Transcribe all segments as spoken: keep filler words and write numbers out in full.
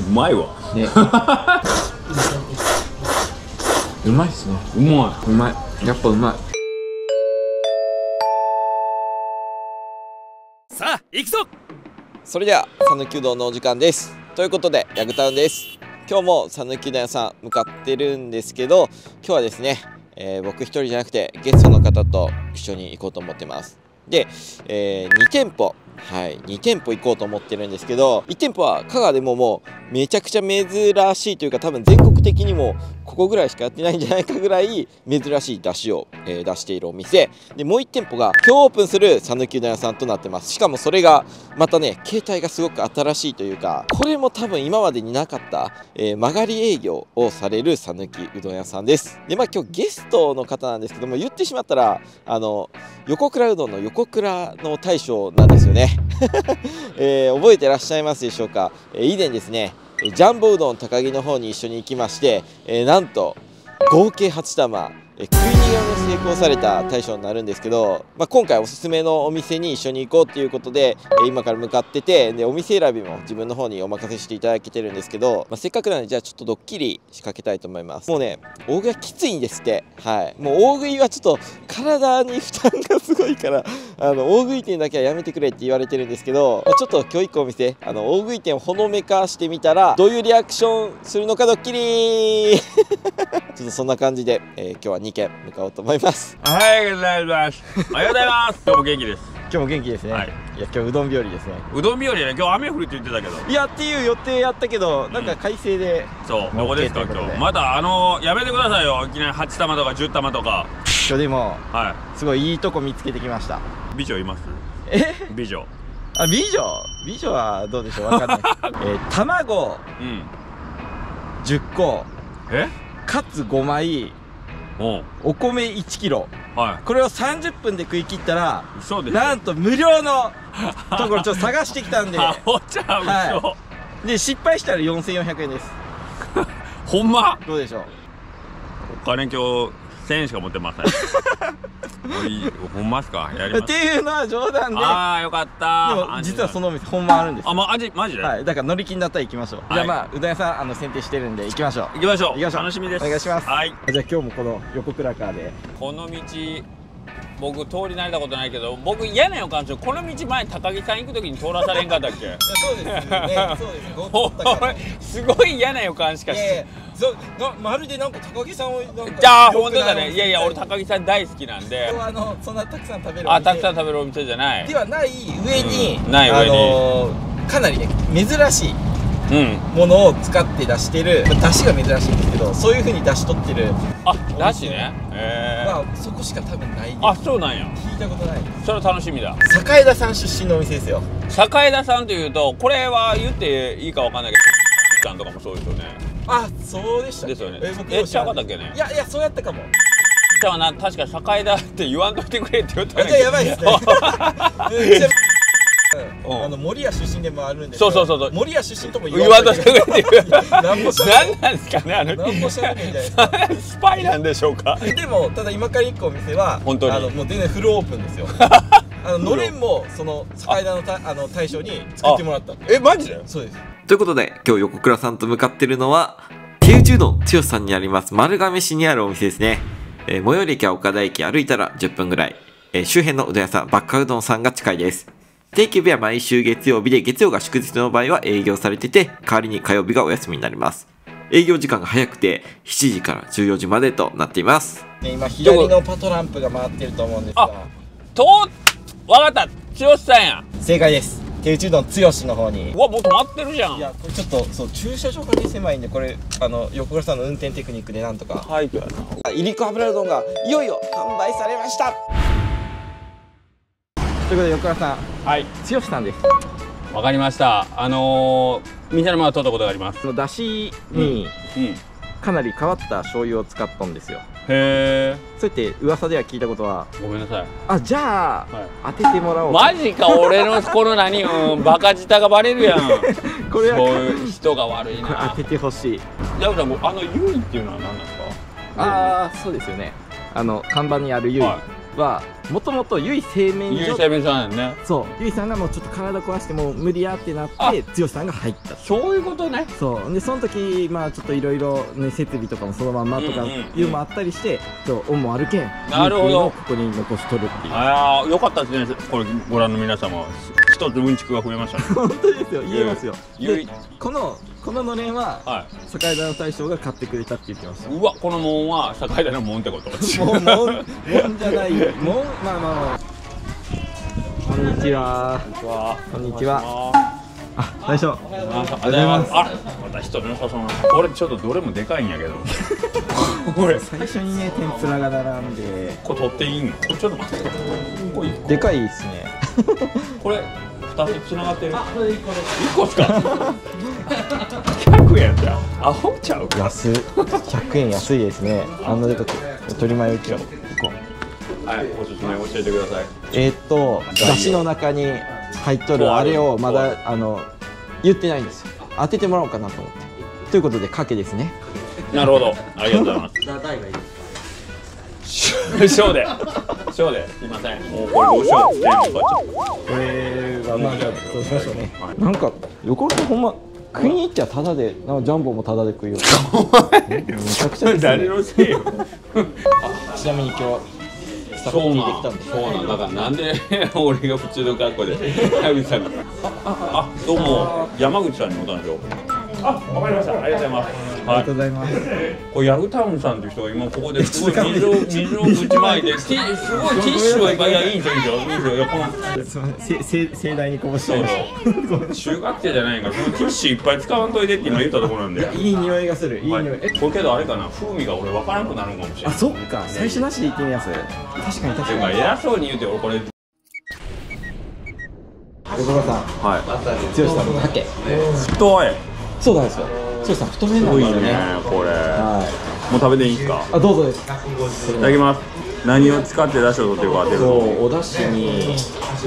うまいわねうまいっすね。うまいうまい、やっぱうまい。さあ行くぞ。それでは讃岐うどんのお時間です。ということでヤグタウンです。今日も讃岐うどん屋さん向かってるんですけど、今日はですね、えー、僕一人じゃなくてゲストの方と一緒に行こうと思ってます。で、えー、にてんぽ、はい、にてんぽ行こうと思ってるんですけど、いってんぽは香川でももうめちゃくちゃ珍しいというか、多分全国的にもここぐらいしかやってないんじゃないかぐらい珍しい出汁を、えー、出しているお店で、もういってんぽが今日オープンする讃岐うどん屋さんとなってます。しかもそれがまたね、形態がすごく新しいというか、これも多分今までになかった、えー、曲がり営業をされる讃岐うどん屋さんです。でまあ今日ゲストの方なんですけども、言ってしまったらあの横倉うどんの横倉の大将なんですよねえー、覚えてらっしゃいますでしょうか。えー、以前ですねジャンボうどん高木の方に一緒に行きまして、えー、なんと合計はちたま、えー、食い逃げを成功された大将になるんですけど、まあ、今回おすすめのお店に一緒に行こうということで、えー、今から向かってて、でお店選びも自分の方にお任せしていただけてるんですけど、まあ、せっかくなのでじゃあちょっとドッキリ仕掛けたいと思います。もうね大食いはきついんですって、はい、もう大食いはちょっと体に負担がすごいからあの大食い店だけはやめてくれって言われてるんですけど、まあ、ちょっと今日一個お店あの大食い店をほのめかしてみたらどういうリアクションするのかドッキリちょっとそんな感じで、えー、今日はにけん向かおうと思います。おはようございます。おはようございます。今日も元気です。今日も元気ですね、はい、いや今日うどん日和ですね。うどん日和ね。今日雨降るって言ってたけど、いやっていう予定やったけど、うん、なんか快晴で、そうどこですか今日。まだあのー、やめてくださいよ、いきなりはちたまとかじゅったまとか。今日でも、はい、すごいいいとこ見つけてきました。美女います？え？美女。あ、美女。美女はどうでしょう。わかんない。えー、卵、うん、じゅっこ。え？カツごまい。お, お米いちキロ、はい、これをさんじゅっぷんで食い切ったら、なんと無料のところちょっと探してきたんでお茶、はい、で失敗したらよんせんよんひゃくえんですほんまどうでしょう。お金今日せんえんしか持ってませんほんまですか。やりますっていうのは冗談で。ああよかった。でも実はそのお店ほんまあるんですよ。あ、ま、味マジで、はい、だから乗り気になったら行きましょう、はい、じゃあまあうどん屋さんあの選定してるんで行きましょう。行きましょう行きましょう。楽しみです。お願いします。はい、じゃあ今日もこの横倉川でこの道僕通り慣れたことないけど、僕嫌な予感する。この道前高木さん行く時に通らされんかったっけそうですね、そうですね、ご通ったからすごい嫌な予感しかして、まるでなんか高木さんをなんか、じゃあ本当だね。いやいや俺高木さん大好きなんで、あのそんなたくさん食べるお店、あたくさん食べるお店じゃないではない上に、うん、ない上にかなりね珍しいものを使って出してる、出汁が珍しいんですけど、そういうふうに出し取ってる、あ、出汁ね、まあそこしか多分ない。あ、そうなんや。聞いたことない。それは楽しみだ。栄田さん出身のお店ですよ。栄田さんというとこれは言っていいかわかんないけどさんとかもそうですよね。あ、そうでしたですよね。えっちゃうかったっけね。いやいやそうやったかも。じゃあな、確か栄田って言わんといてくれって言ったらじゃあやばいですね。あの守谷出身でもあるんですけど、そうそうそうそう、守谷出身とも言わんとしてくれっていう何なんですかね、あの何もしゃべれないじゃないですかスパイなんでしょうか。でもただ今から行くお店は本当にあのもう全然フルオープンですよあののれんもその栄田のたあの大将に作ってもらった。え、マジで。そうです。ということで今日横倉さんと向かってるのは手打ちうどん剛さんにあります丸亀市にあるお店ですね。えー、最寄り駅は岡田駅、歩いたらじゅっぷんぐらい、えー、周辺のうどん屋さんばっかうどんさんが近いです。定休日は毎週月曜日で、月曜が祝日の場合は営業されてて、代わりに火曜日がお休みになります。営業時間が早くてしちじからじゅうよじまでとなっています。今左のパトランプが回ってると思うんですが、あ、と、わかった、剛さんや。正解です。手打ちうどん剛の方に。うわ、もう止まってるじゃん。いやこれちょっとそう駐車場が狭いんで、これあの横倉さんの運転テクニックでなんとか。はい、いりこ油うどんがいよいよ販売されました。ということで横倉さん、はい、剛さんです。わかりました。あのー、店の前を通ったことがあります。その出汁に、うん、かなり変わった醤油を使ったんですよ。へえ。そうやって噂では聞いたことは。ごめんなさい。あ、じゃあ、はい、当ててもらおう。マジか、俺のこの何をバカ舌がバレるやん。これはそういう人が悪いな。これ当ててほしい。ヤグさん、あの優位っていうのは何なんですか？ああ、そうですよね。あの看板にある優位。はい、はもともと結衣製麺所、結衣製麺所なんやね。そう、結衣さんがもうちょっと体壊してもう無理やってなって剛さんが入った。そういうことね。そうで、その時まあちょっといろいろね、設備とかもそのまんまとかいうのもあったりして、恩もあるけん、なるほど、ここに残しとるっていう。ああよかったですね。これご覧の皆様、一つうんちくが増えましたね。本当ですよ、言えますよ。このこののれんは堺田の大将が買ってくれたって言ってました。うわ、この門は堺田の門ってこと。門門じゃないよ。門、まあまあ。こんにちは。こんにちは。あ、大将。おはようございます。あ、私とのさその。これちょっとどれもでかいんやけど。これ最初にね、天ぷらが並んで。これ取っていいの？これちょっと待って。でかいですね。これふたつつながってる。あ、これ一個です。一個っすか。ひゃくえんじゃん、アホちゃうか。安い、ひゃくえん安いですね。あのでかく鶏マヨきょう、はい、おすすめ教えてください。えっと、だしの中に入っとるあれをまだあの言ってないんですよ。当ててもらおうかなと思ってということで、かけですね。なるほど、ありがとうございます。だだいがいいですか。小で小で、すいません。もうこれどうしようってこれはまあじゃあどうしましょうね。なんか横からほんま食いに行っちゃタダで、なんかジャンボもタダで食いよ。めちゃくちゃですね。誰のせいよ。あ、ちなみに今日はスタッフにできたんです。そうなんだから、なんで俺が普通の格好で早口さんが。あ、どうも山口さんにおたんでしょ。あ、わかりました。ありがとうございます。ありがとうございます。これヤフタウンさんという人が今ここですごい水を水をぶちまいて、すごいティッシュがいっぱいいいんですよ。いいんですよ。すみません、せ盛大にこぼしてました。中学生じゃないから、このティッシュいっぱい使わんといてって今言ったところなんで。いい匂いがする。いい匂い。え、これけどあれかな、風味が俺わからなくなるかもしれない。あ、そっか。最初なしでいってみます。確かに確かに。偉そうに言うて俺これ。横川さん、はい。剛さんの鮭。太い。そうなんですよ。剛さん太めなんですよね。これ。もう食べていいですか。あ、どうぞです。いただきます。何を使って出汁を取ってるか当てる。そう、お出汁に。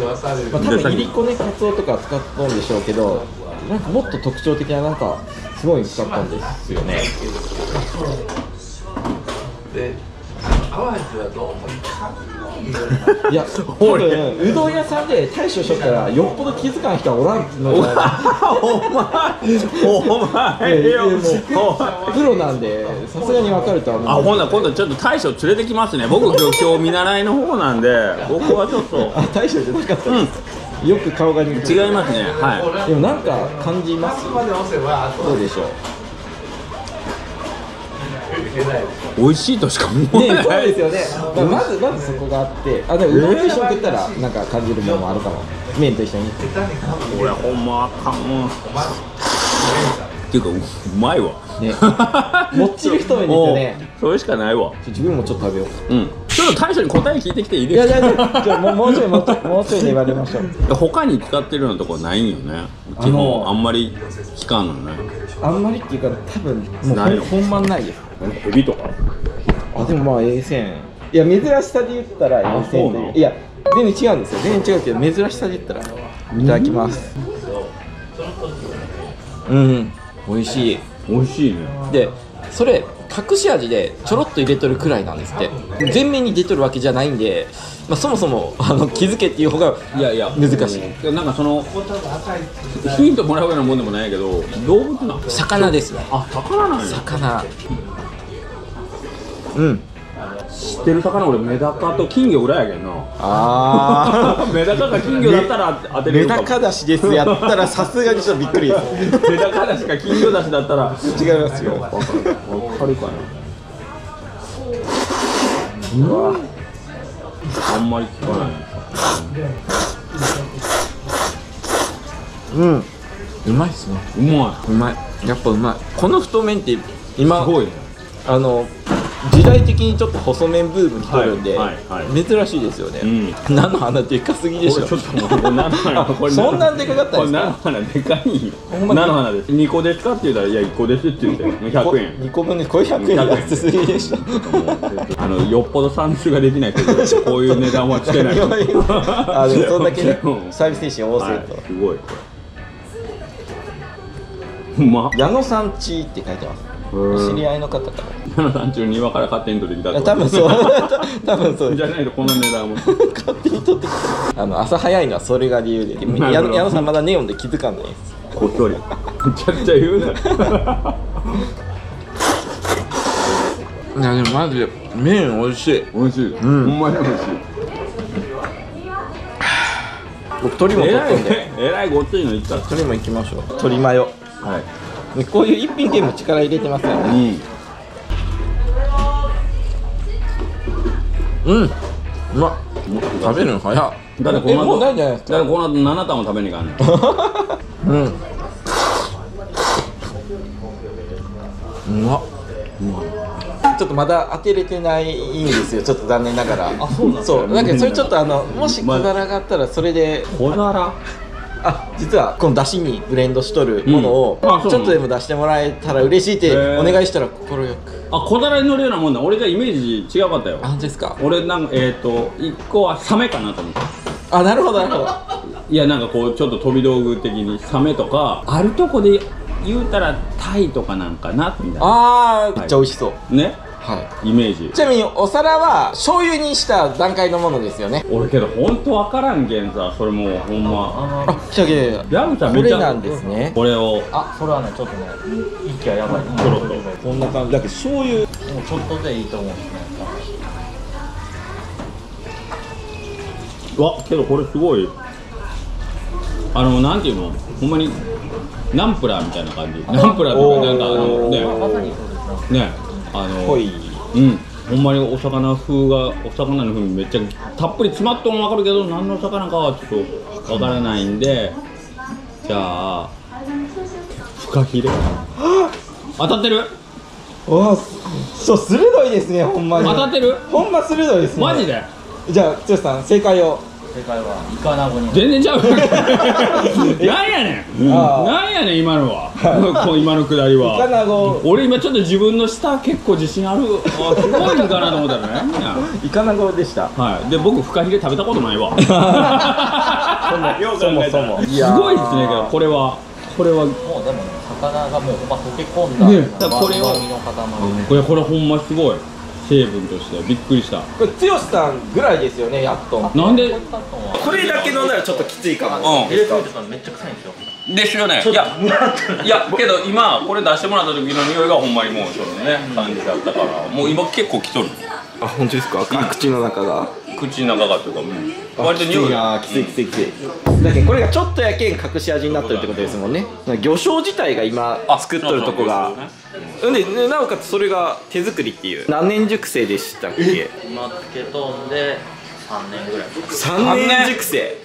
まあ多分いりこね、かつおとか使ったんでしょうけど、なんかもっと特徴的ななんかすごい使ったんですよね。で。いや、多分うどん屋さんで大将しとったらよっぽど気づかん人はおらんのじゃない。お前、お前よ、プロなんでさすがに分かるとは思う。あ、ほんなら今度ちょっと大将連れてきますね。僕今日見習いの方なんで、僕はちょっと。あ、大将じゃなかったです。よく顔が似てる。違いますね。はい。でもなんか感じます。どうでしょう。美味しいとしか思えない。そうですよね。まずまずそこがあって、あでもうどんと一緒に食ったらなんか感じるものもあるかも。麺と一緒に。これほんまあかんもん。っていうかうまいわ。もっちり太麺ですよね。それしかないわ。自分もちょっと食べよう。うん。ちょっと大将に答え聞いてきていいですか。いやいや、じゃもうもうちょいもうちょいもうちょい粘りましょう。他に使ってるのとこないんよね。基本あんまり聞かんのね。あんまりっていうか多分もう本番ないです。エビとか。あ、でもまあ永泉、いや珍しさで言ったら永泉という、いや全然違うんですよ、全然違うけど珍しさで言ったら。いただきます。うん、美味しい、美味しいね。でそれ隠し味でちょろっと入れとるくらいなんですって。全面に出とるわけじゃないんで、まあ、そもそもあの気づけっていう方がいやいや難しい。なんかそのヒントもらうようなもんでもないけど、動物なの？魚ですね。あ、魚なんや。魚、うん、知ってる魚。俺メダカと金魚ぐらいやけんな。ああメダカか金魚だったら当てれるかも。メダカだしですやったらさすがにちょっとびっくりです。メダカだしか金魚だしだったら違いますよ。わかるかな。うわ、あんまり聞かない。うん、うまいっすね。うまい、うまい、やっぱうまい。この太麺って今すごいあの時代的にちょっと細麺ブーム来てるんで珍しいですよね。菜の花でかすぎでしょ。そんなんでかかったんですか。菜の花でかいよ。菜の花です。にこですかって言ったら、いやいっこですって言ってひゃくえん。にこぶんでこれひゃくえん安すぎでした。あのよっぽど算数ができないけどこういう値段はつけない。あ、でもそんだけねサービス精神旺盛と。すごい。うまっ。矢野さんちって書いてます。お知り合いの方から。たの団地を庭から勝手に取ってきたってこと。多分そう多分そうじゃないとこの値段も勝手に取ってきた。あの朝早いのはそれが理由で、矢野さんまだネオンで気づかないです。こっそりめちゃくちゃ言うな。いやでもマジで麺美味しい。美味しい、うん、ほんまに美味しい。僕鶏も取ってんで、えらいごっついのいったら鶏もいきましょう。鶏マヨ、はい、こういう一品系も力入れてますよね。うん、うまっ。食べるの早っ。だってこの後ななたんを食べに行かんねん。うん、うまっ。うまっ。ちょっとまだ開けれてないんですよ、ちょっと残念ながら。あ、そうなんですか。そう、なんかそれちょっとあの、もし小皿があったらそれで。小皿？あ、実はこの出汁にブレンドしとるものをちょっとでも出してもらえたら嬉しいってお願いしたら心よく。あ、小皿に乗るようなもんだ。俺じゃイメージ違かったよ。あ、ですか。俺なんかえっといっこはサメかなと思って。あ、なるほどなるほど。いやなんかこうちょっと飛び道具的にサメとかあるとこで言うたらタイとかなんかなみたいな。ああ、めっちゃ美味しそうね。はい、イメージ。ちなみにお皿は醤油にした段階のものですよね。俺けど本当わからんけんさ、それもうほんま。あっ、きたけどラムちゃんめっちゃなんですね。これをあ、それはねちょっとね息がやばい。ちょろっとこんな感じだけど醤油もうちょっとでいいと思うんですね。わ、けどこれすごいあのなんていうの、ほんまにナンプラーみたいな感じ。ナンプラーとかなんかあのねまさにそうですね。あの濃い、うん、ほんまにお魚風がお魚の風味めっちゃたっぷり詰まっとんわかるけど何の魚かはちょっとわからないんで、じゃあフカヒレ当たってる。ああ、そう鋭いですね。ほんまに当たってる。ほんま鋭いですね。マジで。じゃあ剛さん正解を。正解はイカナゴに。全然ちゃう。なんやねん、なんやねん今のは。今のくだりはイカナゴ。俺今ちょっと自分の舌結構自信ある。あ、すごいかなと思ったらね。イカナゴでした。はい。で僕フカヒレ食べたことないわ。そもそも。すごいですね。これはこれはもうでも魚がもう溶け込んだ。ね。これはこれこれほんますごい。成分としてびっくりした。これ剛さんぐらいですよね、やっと。なんでこれだけ飲んだらちょっときついかも。冷凍さんめっちゃ臭いんですよ。ですよね。いやいやけど今これ出してもらった時の匂いがほんまにもうちょっとね感じだったから、もう今結構きとる。あ、本当ですか。口の中が口の中がというか割と匂いがきついきついきつい。だけどこれがちょっとやけん隠し味になってるってことですもんね。魚醤自体が今作っとるとこがで、なおかつそれが手作りっていう。何年熟成でしたっけ。今漬けとんでさんねんぐらい。さんねん熟成。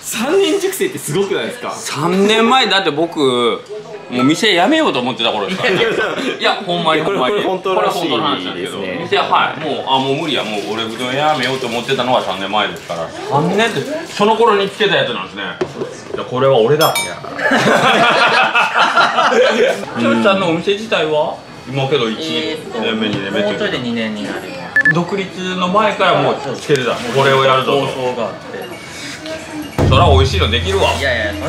さんねん熟成ってすごくないですか。さんねんまえだって僕もう店辞めようと思ってた頃ですから。いやほんまにこれ本当らしいですね。店はいもう、あ、もう無理や、もう俺うどん辞めようと思ってたのはさんねんまえですから。さんねんってその頃につけたやつなんですね。じゃこれは俺だ。剛さんのお店自体は今けどいちねんめにねんめもうちょいでにねんになります。独立の前からもうつけてたこれをやるぞと。そら美味しいのできるわ。いやいやいや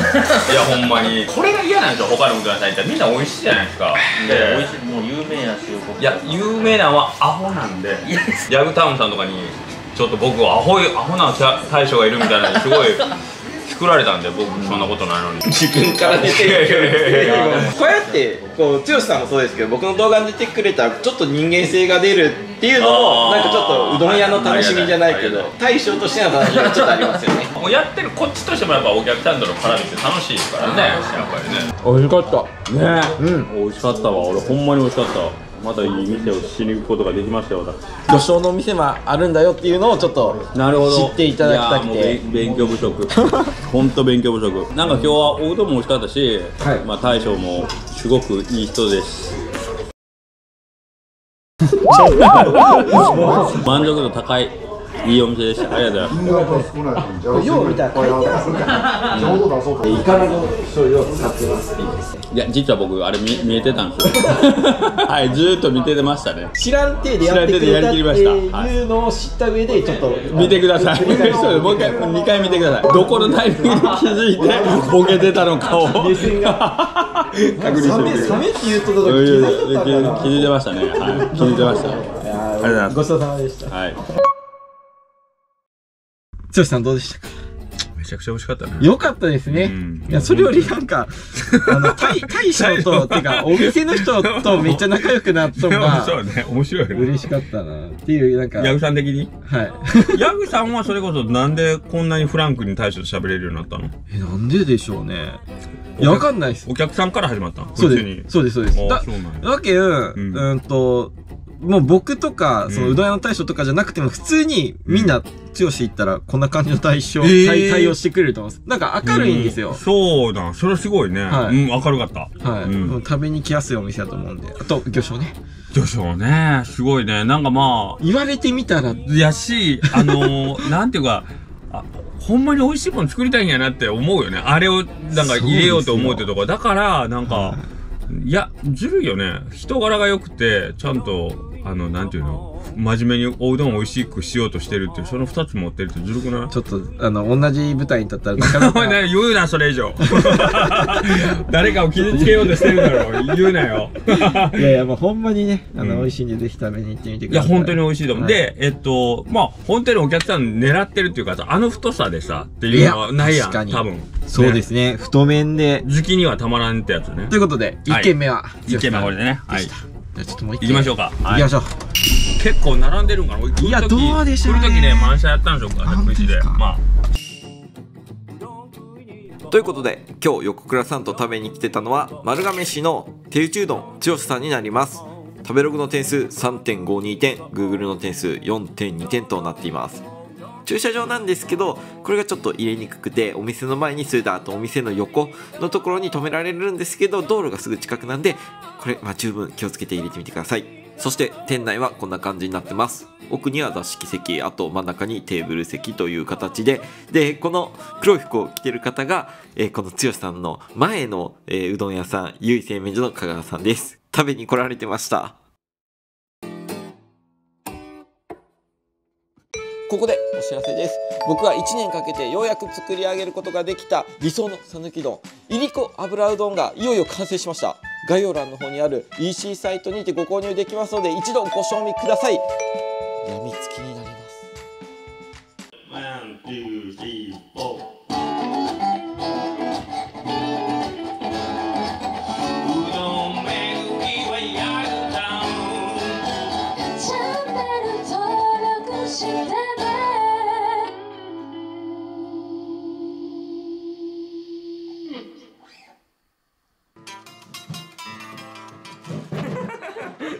ほんまにこれが嫌なんですよ。他のうどん屋さん行ったらみんな美味しいじゃないですか。いや美味しい、もう有名やし。いや有名なのはアホなんで、ヤグタウンさんとかにちょっと僕アホアホな大将がいるみたいなのすごい作られたんで、僕そんなことないのに自分から出てる。こうやってこう剛さんもそうですけど僕の動画に出てくれたらちょっと人間性が出るっていうのをなんかちょっとうどん屋の楽しみじゃないけど大将としての楽しみがちょっとありますよね。もうやってるこっちとしてもやっぱお客さんとの絡みって楽しいからね、やっぱりね。美味しかったね。うん、美味しかったわ。俺ほんまに美味しかったわ。またいい店を知りに行くことができましたよ。私魚醤の店もあるんだよっていうのをちょっと知っていただきたくて。勉強不足。本当勉強不足。なんか今日はおうどんも美味しかったし、はい、まあ大将もすごくいい人です。満足度高いいいお店でした。ありがとうございます。よう見たらこれを出そうか。ちょうど出そうか。イカの醤油を使ってます。いや実は僕あれ見見えてたんですよ。はい、ずーっと見ててましたね。知らん手でやってくれたっていうのを知った上でちょっと見てください。もう一回にかい見てください。どこのタイミングで気づいてボケてたのかを。確認してサメって言うとこ気づいてましたね。はい、気づいてました。ありがとうございます。ごちそうさまでした。はい。剛さんどうでしたか？めちゃくちゃ美味しかったね。良かったですね。いや、それよりなんか、あの、大将と、てか、お店の人とめっちゃ仲良くなったのが、そうね、面白いね。嬉しかったな。っていう、なんか。ヤグさん的に？はい。ヤグさんはそれこそ、なんでこんなにフランクに大将と喋れるようになったの？え、なんででしょうね。いや、わかんないです。お客さんから始まったの？そうです。そうです、そうです。だけど、うんと、もう僕とか、そのうどん屋の大将とかじゃなくても、普通にみんな、剛行ったら、こんな感じの対象、対応してくれると思います。なんか明るいんですよ。そうだ、それはすごいね。うん、明るかった。はい。食べに来やすいお店だと思うんで。あと、魚醤ね。魚醤ね、すごいね。なんかまあ。言われてみたら。やし、あの、なんていうか、ほんまに美味しいもの作りたいんやなって思うよね。あれを、なんか入れようと思うってとこ。だから、なんか、いや、ずるいよね。人柄が良くて、ちゃんと、あの、なんていうの、真面目におうどんを美味しくしようとしてるっていう、その二つ持ってるとずるくない？ちょっと、あの、同じ舞台に立ったらなかなか言うな、それ以上。誰かを傷つけようとしてるだろう。言うなよ。いやいや、もうほんまにね、あの、美味しいんで、ぜひ食べに行ってみてください。いや、本当に美味しいと思う。で、えっと、まあ、本当にお客さん狙ってるっていうか、あの太さでさ、っていうのはないやん、多分。そうですね、太麺で。好きにはたまらんってやつね。ということで、一軒目は。一軒目はこれでね。はい。ちょっともう行きましょうか。行きましょう。結構並んでるんかな。いや、どうでしょうね。来る時ね、満車やったんでしょうかね、無事で。まあ。ということで、今日横倉さんと食べに来てたのは丸亀市の手打ちうどん剛さんになります。食べログの点数 さんてんごに 点、Google の点数 よんてんに 点となっています。駐車場なんですけど、これがちょっと入れにくくて、お店の前にするだあとお店の横のところに止められるんですけど、道路がすぐ近くなんで、これ、まあ、十分気をつけて入れてみてください。そして店内はこんな感じになってます。奥には座敷席、あと真ん中にテーブル席という形で、でこの黒い服を着てる方が、えー、この剛さんの前の、えー、うどん屋さん、由井製麺所の香川さんです。食べに来られてました。ここでお知らせです。僕はいちねんかけてようやく作り上げることができた理想の讃岐丼、いりこ油うどんがいよいよ完成しました。概要欄の方にある イーシー サイトにてご購入できますので、一度ご賞味ください。病みつきになります。ワン、ツー、スリー。